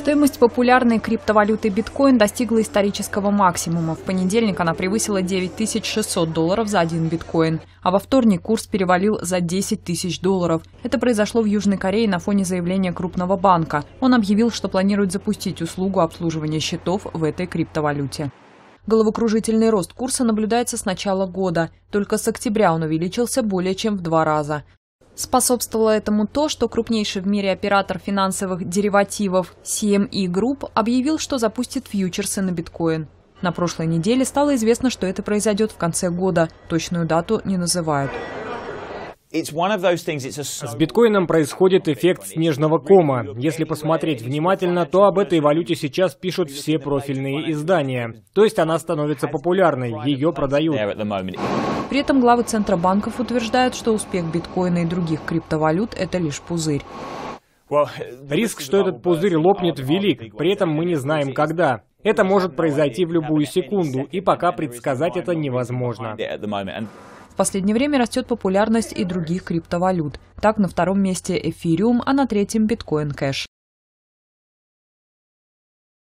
Стоимость популярной криптовалюты биткоин достигла исторического максимума. В понедельник она превысила $9600 за один биткоин, а во вторник курс перевалил за $10 000. Это произошло в Южной Корее на фоне заявления крупного банка. Он объявил, что планирует запустить услугу обслуживания счетов в этой криптовалюте. Головокружительный рост курса наблюдается с начала года. Только с октября он увеличился более чем в 2 раза. Способствовало этому то, что крупнейший в мире оператор финансовых деривативов CME Group объявил, что запустит фьючерсы на биткоин. На прошлой неделе стало известно, что это произойдет в конце года. Точную дату не называют. С биткоином происходит эффект снежного кома. Если посмотреть внимательно, то об этой валюте сейчас пишут все профильные издания. То есть она становится популярной, ее продают. При этом главы центробанков утверждают, что успех биткоина и других криптовалют – это лишь пузырь. Риск, что этот пузырь лопнет, велик, при этом мы не знаем, когда. Это может произойти в любую секунду, и пока предсказать это невозможно. В последнее время растет популярность и других криптовалют. Так, на втором месте эфириум, а на третьем биткоин кэш.